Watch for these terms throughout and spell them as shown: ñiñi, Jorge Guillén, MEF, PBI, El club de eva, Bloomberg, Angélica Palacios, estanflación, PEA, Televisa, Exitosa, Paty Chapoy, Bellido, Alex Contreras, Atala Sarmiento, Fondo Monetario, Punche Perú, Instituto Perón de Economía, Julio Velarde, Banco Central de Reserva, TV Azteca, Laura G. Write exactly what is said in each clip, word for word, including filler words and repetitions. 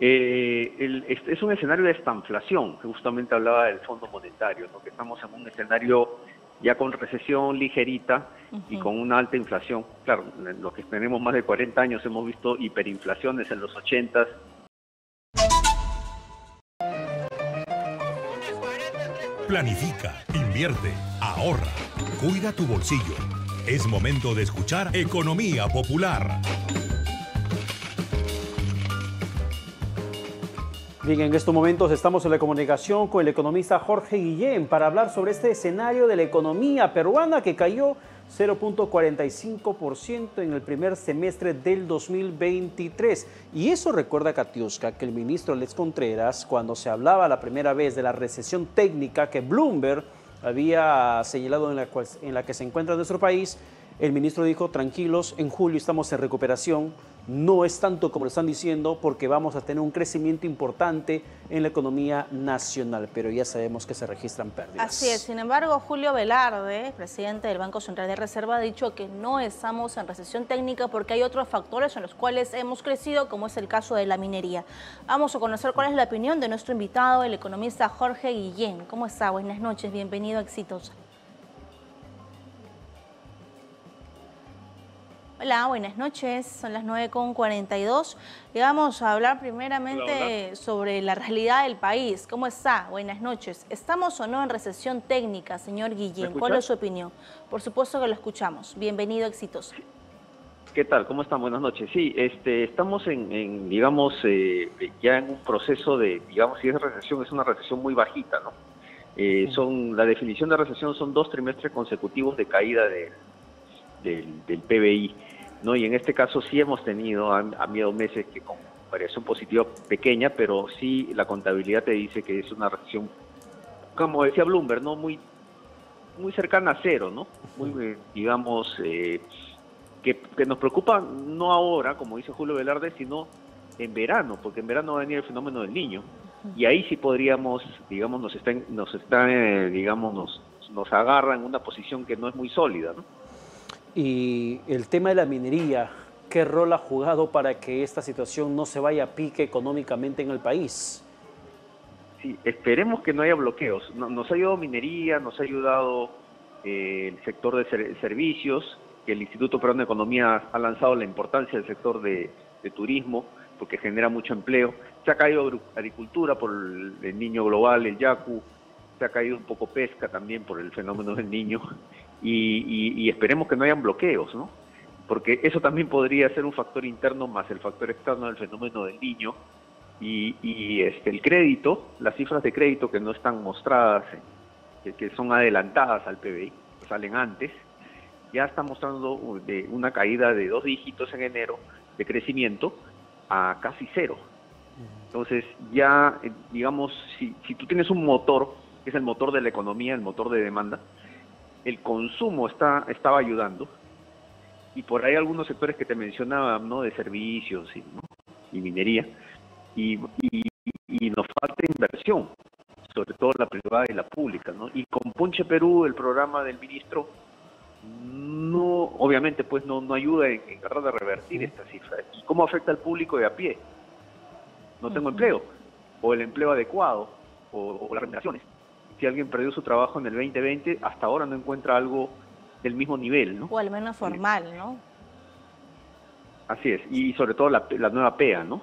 Eh, el, es un escenario de estanflación, que justamente hablaba del Fondo Monetario, ¿no? Que estamos en un escenario ya con recesión ligerita uh-huh. y con una alta inflación. Claro, los que tenemos más de cuarenta años hemos visto hiperinflaciones en los ochentas. Planifica, invierte, ahorra, cuida tu bolsillo. Es momento de escuchar Economía Popular. Bien, en estos momentos estamos en la comunicación con el economista Jorge Guillén para hablar sobre este escenario de la economía peruana que cayó cero punto cuarenta y cinco por ciento en el primer semestre del dos mil veintitrés. Y eso recuerda, Katiuska, que el ministro Alex Contreras, cuando se hablaba la primera vez de la recesión técnica que Bloomberg había señalado en la, cual, en la que se encuentra nuestro país, el ministro dijo, tranquilos, en julio estamos en recuperación, no es tanto como lo están diciendo porque vamos a tener un crecimiento importante en la economía nacional, pero ya sabemos que se registran pérdidas. Así es, sin embargo, Julio Velarde, presidente del Banco Central de Reserva, ha dicho que no estamos en recesión técnica porque hay otros factores en los cuales hemos crecido, como es el caso de la minería. Vamos a conocer cuál es la opinión de nuestro invitado, el economista Jorge Guillén. ¿Cómo está? Buenas noches, bienvenido a Exitosa. Hola, buenas noches, son las nueve con cuarenta y dos y vamos a hablar primeramente hola, hola. sobre la realidad del país. ¿Cómo está? Buenas noches. ¿Estamos o no en recesión técnica, señor Guillén? ¿Cuál es su opinión? Por supuesto que lo escuchamos. Bienvenido a Exitosa. ¿Qué tal? ¿Cómo están? Buenas noches. Sí, este, estamos en, en digamos, eh, ya en un proceso de, digamos, si es recesión, es una recesión muy bajita, ¿no? Eh, son, la definición de recesión son dos trimestres consecutivos de caída de, del, del P B I. ¿No? Y en este caso sí hemos tenido, han habido meses que con variación positiva pequeña, pero sí la contabilidad te dice que es una recesión, como decía Bloomberg, no muy muy cercana a cero, ¿no? Muy, digamos, eh, que, que nos preocupa no ahora, como dice Julio Velarde, sino en verano, porque en verano va a venir el fenómeno del niño. Y ahí sí podríamos, digamos, nos están, nos están eh, digamos, nos, nos agarran en una posición que no es muy sólida, ¿no? Y el tema de la minería, ¿qué rol ha jugado para que esta situación no se vaya a pique económicamente en el país? Sí, esperemos que no haya bloqueos. Nos ha ayudado minería, nos ha ayudado eh, el sector de servicios, que el Instituto Perón de Economía ha lanzado la importancia del sector de, de turismo, porque genera mucho empleo. Se ha caído agricultura por el, el niño global, el yacu, se ha caído un poco pesca también por el fenómeno del niño. Y, y, y esperemos que no hayan bloqueos, ¿no? Porque eso también podría ser un factor interno más el factor externo del fenómeno del niño y, y este, el crédito, las cifras de crédito que no están mostradas, que, que son adelantadas al P B I, que salen antes, ya están mostrando una caída de dos dígitos en enero de crecimiento a casi cero. Entonces ya, digamos, si, si tú tienes un motor, que es el motor de la economía, el motor de demanda, el consumo está estaba ayudando y por ahí algunos sectores que te mencionaba, ¿no? De servicios y, ¿no? y minería y, y, y nos falta inversión, sobre todo la privada y la pública, ¿no? Y con Punche Perú, el programa del ministro, no, obviamente pues no, no ayuda en, en tratar de revertir esta cifra. ¿Y cómo afecta al público de a pie? No tengo empleo, o el empleo adecuado, o, o las remuneraciones. Si alguien perdió su trabajo en el veinte veinte, hasta ahora no encuentra algo del mismo nivel, ¿no? O al menos formal, ¿no? Así es, y sobre todo la, la nueva P E A, ¿no?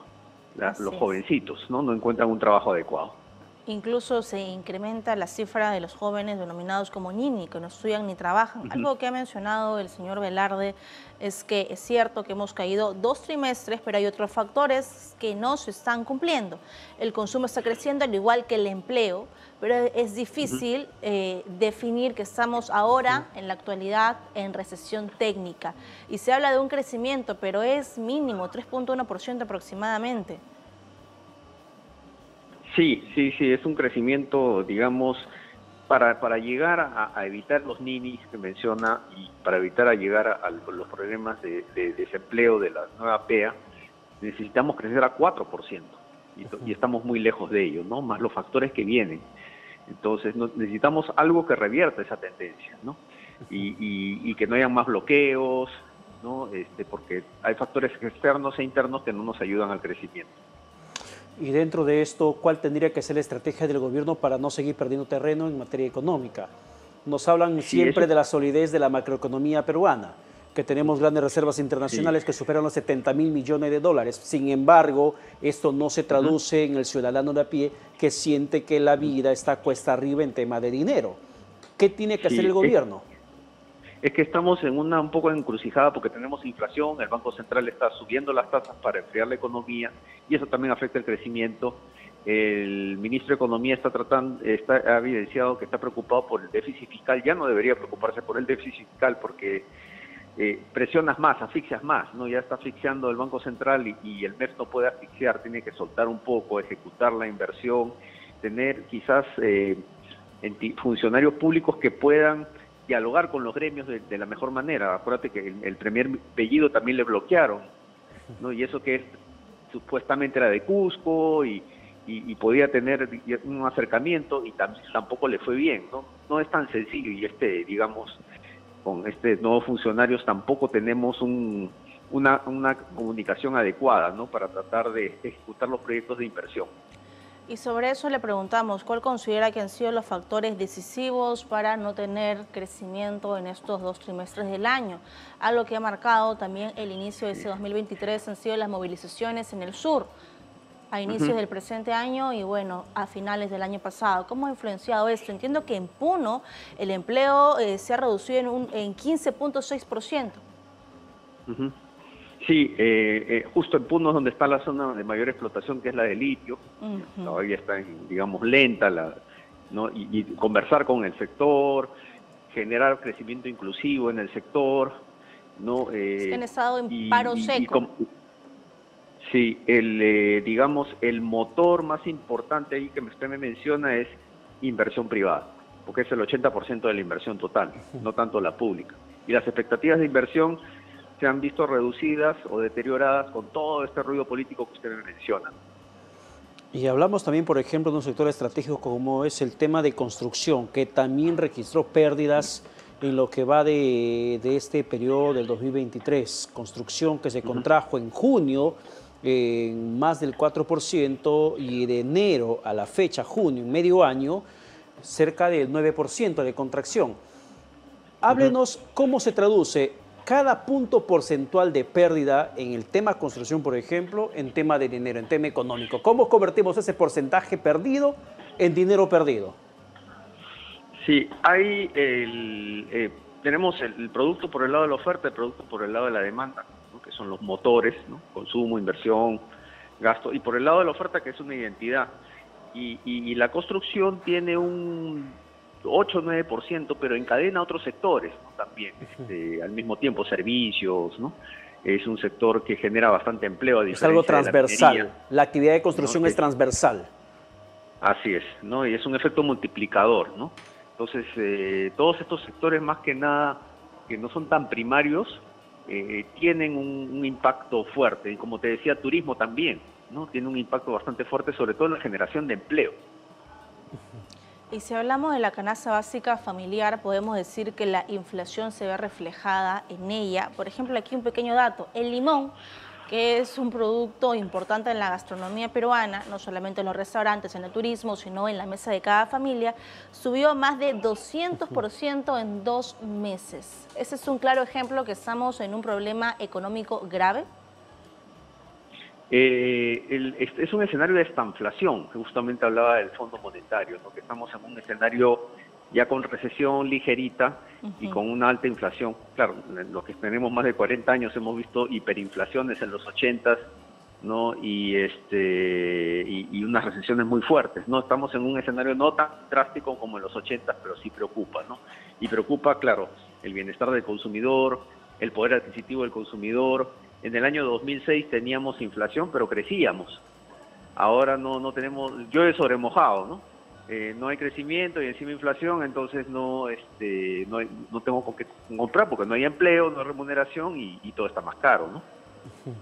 La, los jovencitos, ¿no? No encuentran un trabajo adecuado. Incluso se incrementa la cifra de los jóvenes denominados como ñiñi, que no estudian ni trabajan. Uh-huh. Algo que ha mencionado el señor Velarde es que es cierto que hemos caído dos trimestres, pero hay otros factores que no se están cumpliendo. El consumo está creciendo, al igual que el empleo, pero es difícil uh-huh. eh, definir que estamos ahora, uh-huh. en la actualidad, en recesión técnica. Y se habla de un crecimiento, pero es mínimo, tres punto uno por ciento aproximadamente. Sí, sí, sí, es un crecimiento, digamos, para, para llegar a, a evitar los ninis que menciona y para evitar a llegar a, a los problemas de, de desempleo de la nueva P E A, necesitamos crecer a cuatro por ciento y, y estamos muy lejos de ello, ¿no? Más los factores que vienen. Entonces no, necesitamos algo que revierta esa tendencia, ¿no? Y, y, y que no haya más bloqueos, ¿no? Este, porque hay factores externos e internos que no nos ayudan al crecimiento. y dentro de esto, ¿cuál tendría que ser la estrategia del gobierno para no seguir perdiendo terreno en materia económica? Nos hablan sí, siempre eso. de la solidez de la macroeconomía peruana, que tenemos grandes reservas internacionales sí. que superan los setenta mil millones de dólares. Sin embargo, esto no se traduce uh-huh. en el ciudadano de a pie que siente que la vida está cuesta arriba en tema de dinero. ¿Qué tiene que sí, hacer el gobierno? Es, es que estamos en una un poco encrucijada porque tenemos inflación, el Banco Central está subiendo las tasas para enfriar la economía y eso también afecta el crecimiento. El ministro de Economía está tratando, está, ha evidenciado que está preocupado por el déficit fiscal. Ya no debería preocuparse por el déficit fiscal porque Eh, presionas más, asfixias más, ¿no? Ya está asfixiando el Banco Central y, y el M E F no puede asfixiar, tiene que soltar un poco, ejecutar la inversión, tener quizás eh, funcionarios públicos que puedan dialogar con los gremios de, de la mejor manera. Acuérdate que el, el premier Bellido también le bloquearon, ¿no? Y eso que es, supuestamente era de Cusco y, y, y podía tener un acercamiento y tam tampoco le fue bien, ¿no? No es tan sencillo y este, digamos, con estos nuevos funcionarios tampoco tenemos un, una, una comunicación adecuada, ¿no?, para tratar de ejecutar los proyectos de inversión. Y sobre eso le preguntamos, ¿cuál considera que han sido los factores decisivos para no tener crecimiento en estos dos trimestres del año? Algo que ha marcado también el inicio de ese dos mil veintitrés han sido las movilizaciones en el sur, a inicios uh-huh. del presente año y, bueno, a finales del año pasado. ¿Cómo ha influenciado esto? Entiendo que en Puno el empleo eh, se ha reducido en, un, en quince punto seis por ciento. Uh-huh. Sí, eh, eh, justo en Puno es donde está la zona de mayor explotación, que es la de litio. Uh-huh. Todavía está, en, digamos, lenta, la, ¿no? y, y conversar con el sector, generar crecimiento inclusivo en el sector, ¿no? Eh, Se han estado en y, paro y, seco. Y con, Sí, el, eh, digamos, el motor más importante ahí que usted me menciona es inversión privada, porque es el ochenta por ciento de la inversión total, no tanto la pública. Y las expectativas de inversión se han visto reducidas o deterioradas con todo este ruido político que usted me menciona. Y hablamos también, por ejemplo, de un sector estratégico como es el tema de construcción, que también registró pérdidas en lo que va de, de este periodo del dos mil veintitrés. Construcción que se contrajo en junio, en más del cuatro por ciento y de enero a la fecha, junio, en medio año, cerca del nueve por ciento de contracción. Háblenos uh-huh. cómo se traduce cada punto porcentual de pérdida en el tema construcción, por ejemplo, en tema de dinero, en tema económico. ¿Cómo convertimos ese porcentaje perdido en dinero perdido? Sí, hay el, eh, tenemos el, el producto por el lado de la oferta, el producto por el lado de la demanda, ¿no?, que son los motores, ¿no?, consumo, inversión, gasto, y por el lado de la oferta, que es una identidad. Y, y, y la construcción tiene un ocho o nueve por ciento, pero encadena otros sectores, ¿no?, también, este, al mismo tiempo, servicios, ¿no? Es un sector que genera bastante empleo. Es algo transversal, la, la actividad de construcción, ¿no?, es transversal. Así es, ¿no?, y es un efecto multiplicador, ¿no? Entonces, eh, todos estos sectores, más que nada, que no son tan primarios, eh, tienen un, un impacto fuerte. Y como te decía, turismo también, ¿no?, tiene un impacto bastante fuerte, sobre todo en la generación de empleo. Y si hablamos de la canasta básica familiar, podemos decir que la inflación se ve reflejada en ella. Por ejemplo, aquí un pequeño dato, el limón, que es un producto importante en la gastronomía peruana, no solamente en los restaurantes, en el turismo, sino en la mesa de cada familia, subió más de doscientos por ciento en dos meses. ¿Ese es un claro ejemplo que estamos en un problema económico grave? Eh, el, es, es un escenario de estanflación, que justamente hablaba del Fondo Monetario, ¿no?, que estamos en un escenario ya con recesión ligerita uh-huh. y con una alta inflación. Claro, los que tenemos más de cuarenta años hemos visto hiperinflaciones en los ochentas, ¿no?, y, este, y, y unas recesiones muy fuertes, ¿no? Estamos en un escenario no tan drástico como en los ochentas, pero sí preocupa, ¿no? Y preocupa, claro, el bienestar del consumidor, el poder adquisitivo del consumidor. En el año dos mil seis teníamos inflación, pero crecíamos. Ahora no, no tenemos, llueve sobre mojado, ¿no? Eh, no hay crecimiento y encima inflación, entonces no este no, hay, no tengo con qué comprar porque no hay empleo, no hay remuneración y, y todo está más caro, ¿no?